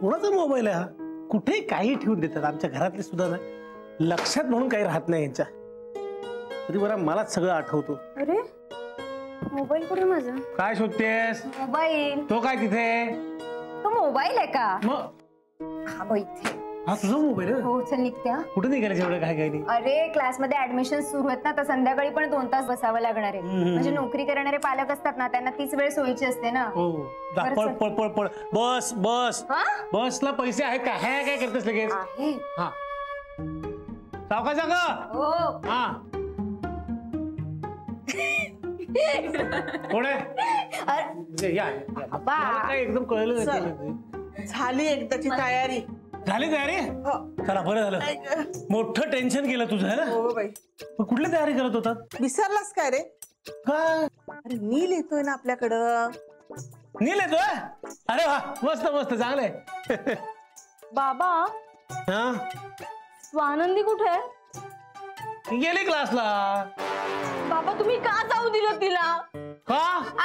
कोणाचा मोबाईल आहे हा? कुठे काही ठेवून देतात, आमच्या घरातले सुद्धा ना लक्षात म्हणून काही राहत नाही यांच्या. तरी बरा मला सगळं आठवतो. अरे मोबाईल कुठे माझा? काय शोधतेस? मोबाईल तो काय तिथे? तो मोबाईल आहे का? मग हा बघ इथे. हा तुझा मोबाईल आहे? हो चल निघत्या. कुठे निघाले एवढं काय काय? अरे क्लासमध्ये ऍडमिशन सुरू आहेत ना, तर संध्याकाळी पण 2 तास बसावं लागणार आहे. म्हणजे नोकरी करणारे पालक असतात ना, त्यांना 30 वेळ सोयीची असते ना. हो पळ पळ पळ पळ बस बस बसला पैसे आहेत का? हे काय करतेस लगेच? हा सावकाश जा गं. हो हा कोण आहे? या काय एकदम कळलं नाही. झाली एकदाची तयारी. झाली तयारी? चला बरं झालं, मोठं टेन्शन केलं तुझं है ना. कुठली तयारी करत होता? विसरलास काय रे? काय अरे नील येतोय ना आपल्याकडं. नील येतोय? अरे वा मस्त मस्त चांगलंय. बाबा हा स्वानंदी कुठे आहे? गेली क्लासला. बाबा तुम्ही का जाऊ दिलं तिला? का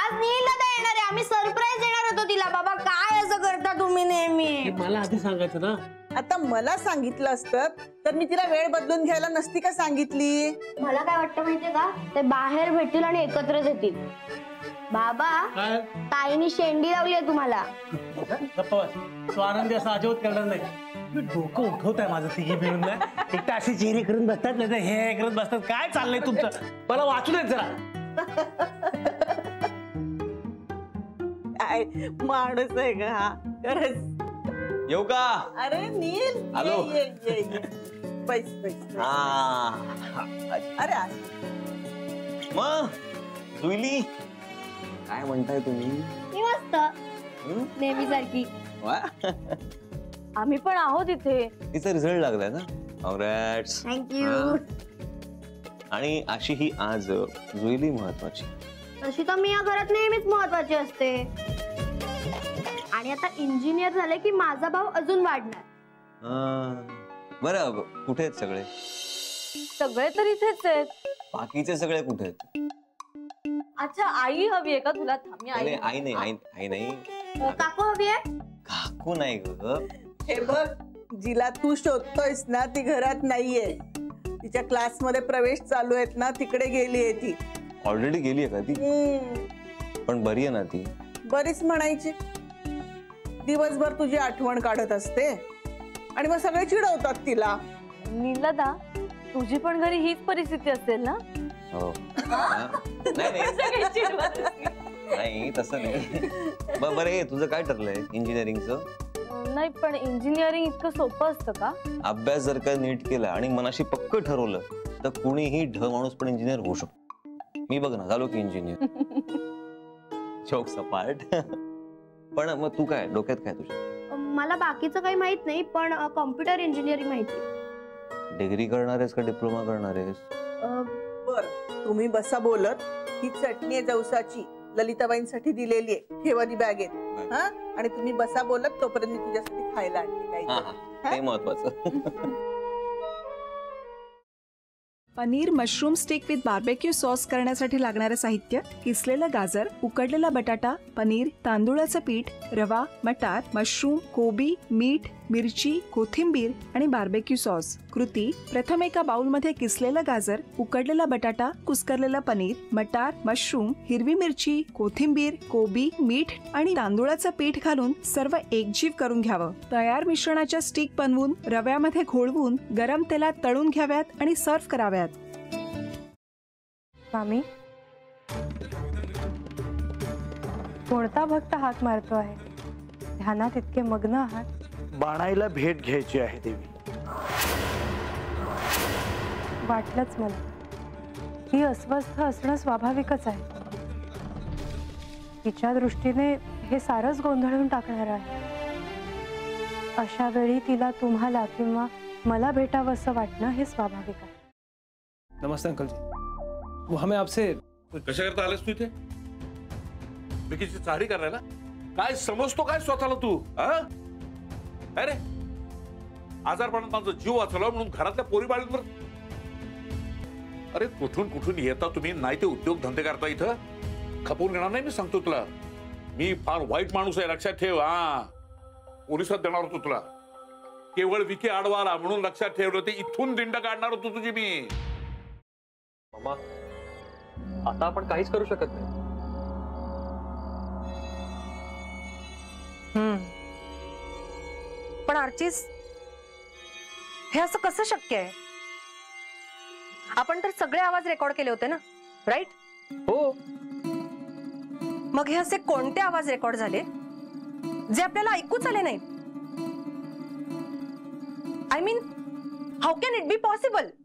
आज नीलला येणार आहे, आम्ही सरप्राईज देणार होतो तिला. बाबा काय असं करता तुम्ही नेहमी? मला आधी सांगायचं ना. आता मला सांगितलं असतं तर मी तिला वेळ बदलून घ्यायला नसती का सांगितली. मला काय वाटतं माहितीये का, ते बाहेर भेटतील आणि एकत्रच येतील. बाबा ताईने शेंडी लावली आहे तुम्हाला. स्वानंदी असं अजिबात करणार नाही. डोकं उठवत आहे माझं तिघी मिळून. एकटा असे चेहरे करून बसतात ना, हे करत बसतात. काय चाललंय तुमचं? मला वाचू देत जरा. काय माणूस आहे का हा? खरंच. येऊ का? अरे नील हॅलो. पैस पैस हा. अरे मग जुईली काय म्हणताय तुम्ही? मस्त नेहमी सारखी. आम्ही पण आहोत इथे. तिचा रिझल्ट लागलाय ना? कॉंग्रॅट्स. थँक्यू. आणि अशी ही आज जुईली महत्वाची. तशी तर मी या घरात नेहमीच महत्वाची असते. आणि आता इंजिनियर झाले की माझा भाव अजून वाढणार. बरं कुठे आहेत सगळे? सगळे तर इथेच आहेत. बाकीचे सगळे कुठे आहेत? अच्छा आई हवी आहे का तुला? आई आई नाही. आई नाही. काकू हवी आहे? काकू नाही ग. हे बघ जिला तू शोधतोयस ना ती घरात नाहीये. तिच्या क्लासमध्ये प्रवेश चालू आहेत ना, तिकडे गेली आहे ती. ऑलरेडी गेली आहे का ती? पण बरी आहे ना ती? बरीच म्हणायची. दिवसभर तुझी आठवण काढत असते आणि मग सगळे चिडवतात तिला. नीलदा तुझी पण घरी हीच परिस्थिती असेल ना? हो नाही तसं नाही. बरं तुझं काय ठरलंय इंजिनिअरिंगचं? नाही पण इंजिनिअरिंग इतकं सोपं असतं का? अभ्यास जर का नीट केला आणि मनाशी पक्क ठरवलं तर कुणीही ढ माणूस पण इंजिनियर होऊ शकतो. मी बघ ना झालो की इंजिनियर. Jokes apart. पण मग तू काय डोक्यात काय तुझ्या? मला बाकीचं काही माहित नाही, पण कॉम्प्युटर इंजिनिअरिंग माहिती. डिग्री करणार आहेस का डिप्लोमा करणार आहेस? तुम्ही बसा बोलत. ही चटणी आहे जवसाची, ललिताबाईंसाठी दिलेली आहे, ठेवा ती बॅगेत. हा आणि तुम्ही बसा बोलत, तोपर्यंत मी तुझ्यासाठी खायला आणते काही. ते महत्त्वाचं. Paneer mushroom stick with barbecue sauce करण्यासाठी लागणारे साहित्य: किसलेलं गाजर, उकडलेला बटाटा, पनीर, तांदूळाचं पीठ, रवा, मटार, मशरूम, कोबी, मीठ, मिरची, कोथिंबीर आणि बार्बेक्यू सॉस. कृती: प्रथम एका बाउलमध्ये किसलेलं गाजर, उकडलेला बटाटा, कुस्करलेला पनीर, मटार, मशरूम, हिरवी मिरची, कोथिंबीर, कोबी, मीठ आणि तांदूळाचं पीठ घालून सर्व एकजीव करून घ्यावं. तयार मिश्रणाच्या स्टिक बनवून रव्यामध्ये घोळवून गरम तेलात तळून घ्याव्यात आणि सर्व्ह कराव्यात. मामी कोणता भक्त हाक मारतो आहे? ध्यानात इतके मग्न आहात. बाणाईला भेट घ्यायची आहे देवी. वाटलंच मला. ती अस्वस्थ असणं स्वाभाविकच आहे. तिच्या दृष्टीने हे सारंच गोंधळून टाकणार आहे. अशा वेळी तिला तुम्हाला किंवा मला भेटावं असं वाटणं हे स्वाभाविक आहे. नमस्ते अंकल जी. वो हमें आपसे कशा करता आलेस तू इथे? बिकीची चाळी करायला? काय समजतो काय स्वतःला तू? अरे आजारपणात माझा जीव वाचला म्हणून घरातल्या पोरी बाळींवर. अरे कुठून कुठून येता तुम्ही? नाही ते उद्योग धंदे करता इथं. खपवून घेणार नाही मी सांगतो तुला. मी फार वाईट माणूस आहे लक्षात ठेव. ओरिसात देणार होतो तुला, केवळ विखे आडवाला म्हणून लक्षात ठेवलं होतं, इथून दिंड काढणार होतो तुझी मी। मामा आता आपण काहीच करू शकत नाही। पण आर्चिस हे असं कसं शक्य आहे? आपण तर सगळे आवाज रेकॉर्ड केले होते ना, राइट? हो। मग हे असे कोणते आवाज रेकॉर्ड झाले जे आपल्याला ऐकूच आले नाहीत? I mean, how can it be possible?